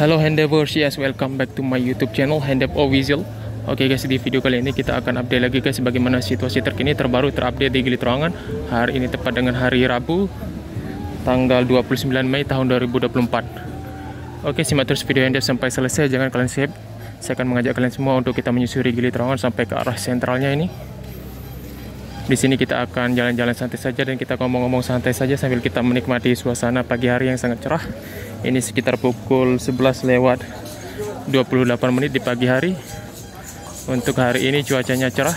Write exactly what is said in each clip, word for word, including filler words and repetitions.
Halo Hendevers, yes, welcome back to my YouTube channel Hendev Official. Oke guys, di video kali ini kita akan update lagi guys bagaimana situasi terkini terbaru terupdate di Gili Trawangan. Hari ini tepat dengan hari Rabu tanggal dua puluh sembilan Mei tahun dua ribu dua puluh empat. Oke, simak terus video Hendev sampai selesai, jangan kalian skip. Saya akan mengajak kalian semua untuk kita menyusuri Gili Trawangan sampai ke arah sentralnya ini. Di sini kita akan jalan-jalan santai saja dan kita ngomong-ngomong santai saja sambil kita menikmati suasana pagi hari yang sangat cerah. Ini sekitar pukul sebelas lewat dua puluh delapan menit di pagi hari. Untuk hari ini cuacanya cerah.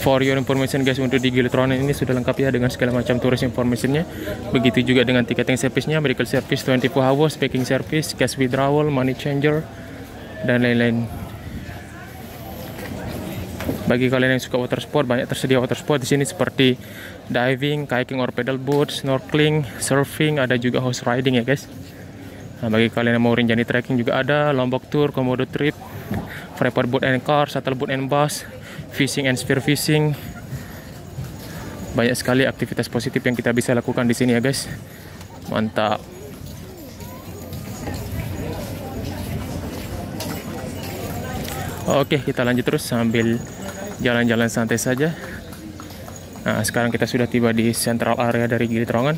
For your information guys, untuk di Gilitron ini sudah lengkap ya dengan segala macam turis informationnya. Begitu juga dengan tiketing servicenya, medical service dua puluh empat hours, packing service, cash withdrawal, money changer, dan lain-lain. Bagi kalian yang suka water sport, banyak tersedia water sport di sini seperti diving, kayaking or pedal boat, snorkeling, surfing, ada juga horse riding ya guys. Nah, bagi kalian yang mau Rinjani trekking juga ada, Lombok tour, Komodo trip, Freeport boat and car, shuttle boat and bus, fishing and spear fishing. Banyak sekali aktivitas positif yang kita bisa lakukan di sini ya guys. Mantap. Oke, kita lanjut terus sambil jalan-jalan santai saja. Nah, sekarang kita sudah tiba di central area dari Gili Trawangan.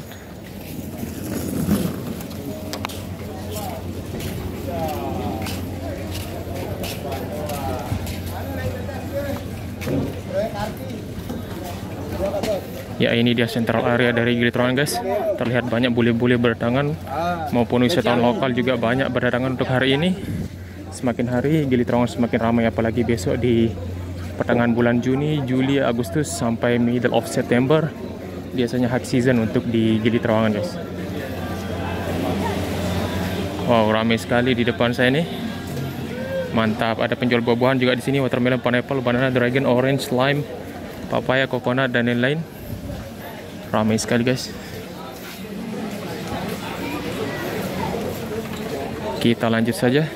Ya, ini dia central area dari Gili Trawangan guys. Terlihat banyak bule-bule berdatangan maupun wisatawan lokal juga banyak berdatangan untuk hari ini. Semakin hari Gili Trawangan semakin ramai, apalagi besok di pertengahan bulan Juni, Juli, Agustus sampai middle of September biasanya high season untuk di Gili Trawangan guys. Wow, ramai sekali di depan saya nih. Mantap, ada penjual buah-buahan juga di sini, watermelon, pineapple, banana, dragon, orange, lime, papaya, coconut dan lain-lain. Ramai sekali guys. Kita lanjut saja.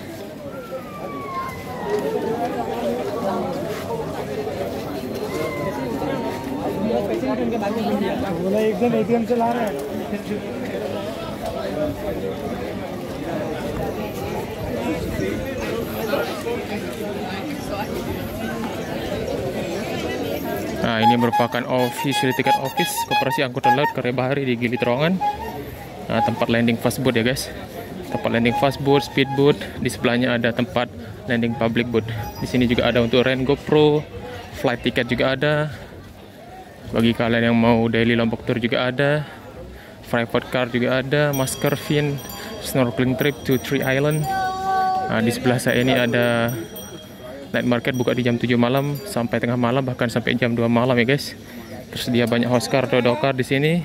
Nah, ini merupakan official tiket office Koperasi Angkutan Laut Kerebahari di Gili Trawangan. Nah, tempat landing fastboat ya guys. Tempat landing fastboat, speedboat. Di sebelahnya ada tempat landing public boat. Di sini juga ada untuk rent GoPro, flight ticket juga ada. Bagi kalian yang mau daily Lombok tour juga ada, private car juga ada, masker fin, snorkeling trip to Tree Island. Nah, di sebelah saya ini ada night market buka di jam tujuh malam sampai tengah malam, bahkan sampai jam dua malam ya guys. Tersedia banyak house car, dodo car di sini.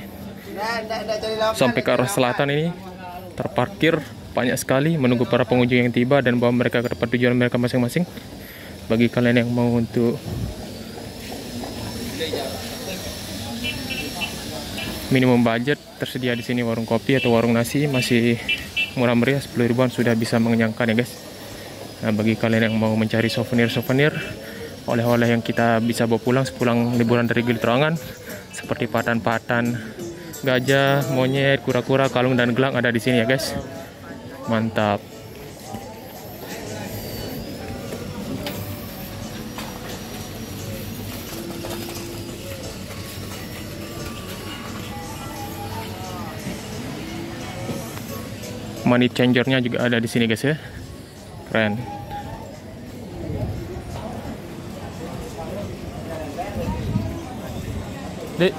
Sampai ke arah selatan ini terparkir banyak sekali menunggu para pengunjung yang tiba dan bawa mereka ke tempat tujuan mereka masing-masing. Bagi kalian yang mau untuk minimum budget, tersedia di sini warung kopi atau warung nasi masih murah meriah, sepuluh ribuan sudah bisa mengenyangkan ya guys. Nah, bagi kalian yang mau mencari souvenir-souvenir oleh-oleh yang kita bisa bawa pulang sepulang liburan dari Gili Trawangan seperti patan-patan, gajah, monyet, kura-kura, kalung dan gelang ada di sini ya guys. Mantap. Money changernya juga ada di sini guys ya, keren. Dek.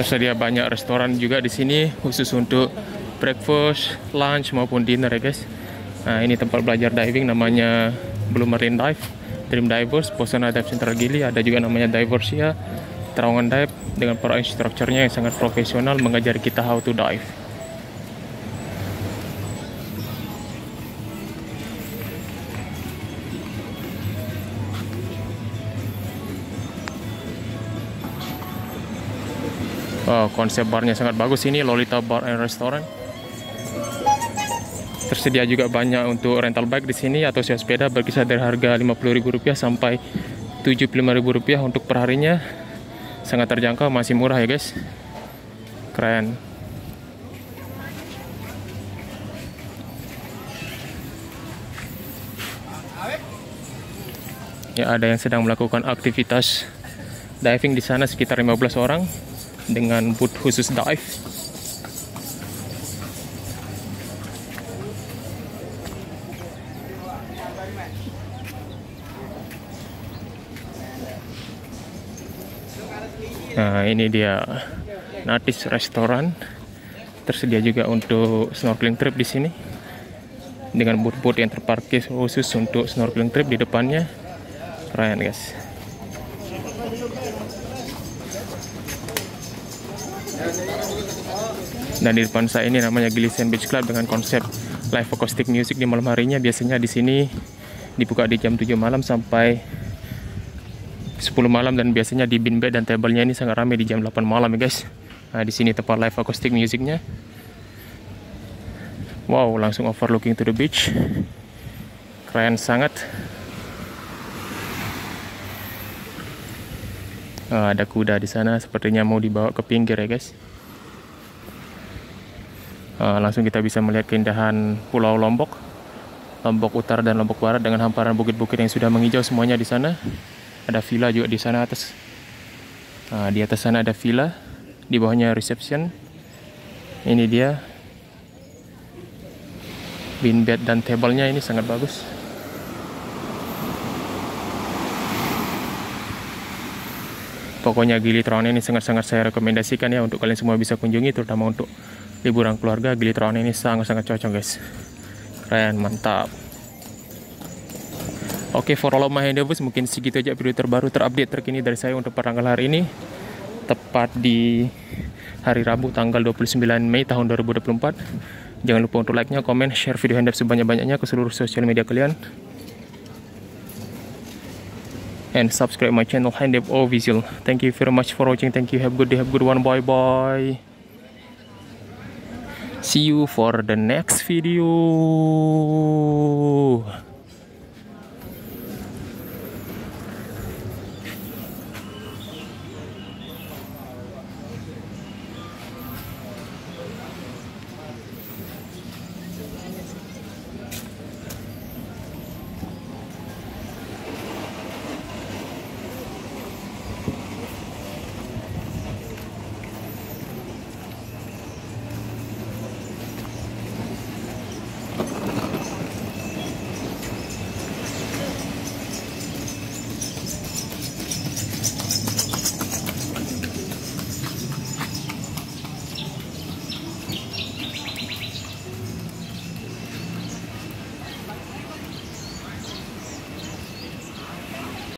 Tersedia banyak restoran juga di sini khusus untuk breakfast, lunch maupun dinner ya guys. Nah, ini tempat belajar diving namanya Blue Marine Dive, Dream Divers, Posona Dive Center Gili, ada juga namanya Divers ya. Trawangan Dive dengan para instrukturnya yang sangat profesional mengajar kita how to dive. Oh, konsep barnya sangat bagus ini, Lolita Bar and Restaurant. Tersedia juga banyak untuk rental bike di sini atau sewa sepeda berkisar dari harga lima puluh ribu rupiah sampai tujuh puluh lima ribu rupiah untuk perharinya. Sangat terjangkau, masih murah ya guys. Keren. Ya, ada yang sedang melakukan aktivitas diving di sana sekitar lima belas orang dengan boot khusus dive. Nah, ini dia Native Restoran. Tersedia juga untuk snorkeling trip di sini dengan boot-boot yang terparkir khusus untuk snorkeling trip di depannya. Keren guys. Dan di depan saya ini namanya Gili Sand Beach Club dengan konsep live acoustic music di malam harinya. Biasanya di sini dibuka di jam tujuh malam sampai sepuluh malam, dan biasanya di bin bed dan tablenya ini sangat ramai di jam delapan malam ya guys. Nah, di sini tempat live acoustic musicnya. Wow, langsung overlooking to the beach. Keren sangat. Nah, ada kuda di sana, sepertinya mau dibawa ke pinggir ya guys. Nah, langsung kita bisa melihat keindahan Pulau Lombok, Lombok Utara dan Lombok Barat dengan hamparan bukit-bukit yang sudah menghijau semuanya di sana. Ada villa juga di sana atas. Nah, di atas sana ada villa, di bawahnya reception. Ini dia bin bed dan tablenya, ini sangat bagus. Pokoknya Gilitron ini sangat-sangat saya rekomendasikan ya untuk kalian semua bisa kunjungi, terutama untuk liburan keluarga. Gilitron ini sangat-sangat cocok guys. Keren, mantap. Oke, for all my Hendevers, mungkin segitu aja video terbaru terupdate terkini dari saya untuk pertanggal hari ini. Tepat di hari Rabu tanggal dua puluh sembilan Mei tahun dua ribu dua puluh empat. Jangan lupa untuk like-nya, komen, share video Hendev sebanyak-banyaknya ke seluruh sosial media kalian. And subscribe my channel Hendev Official. Thank you very much for watching. Thank you. Have good day. Have good one. Bye-bye. See you for the next video.